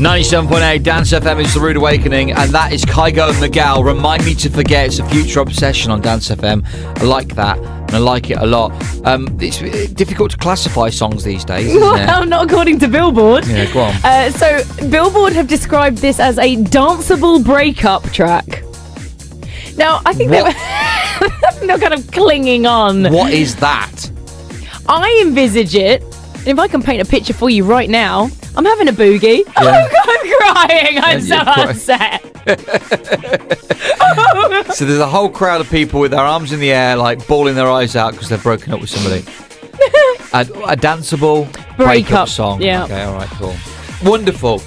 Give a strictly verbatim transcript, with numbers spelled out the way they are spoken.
ninety-seven point eight Dance F M is The Rude Awakening, and that is Kygo and Miguel. Remind Me to Forget. It's a future obsession on Dance F M. I like that, and I like it a lot. Um, it's difficult to classify songs these days, isn't well, it? Not according to Billboard. Yeah, go on. Uh, so Billboard have described this as a danceable breakup track. Now, I think what? they were not kind of clinging on. What is that? I envisage it, and if I can paint a picture for you right now, I'm having a boogie. Yeah. Oh, God, I'm crying. I'm so crying. upset. So there's a whole crowd of people with their arms in the air, like bawling their eyes out because they've broken up with somebody. a, a danceable breakup break song. Yeah. Okay, all right, cool. Wonderful.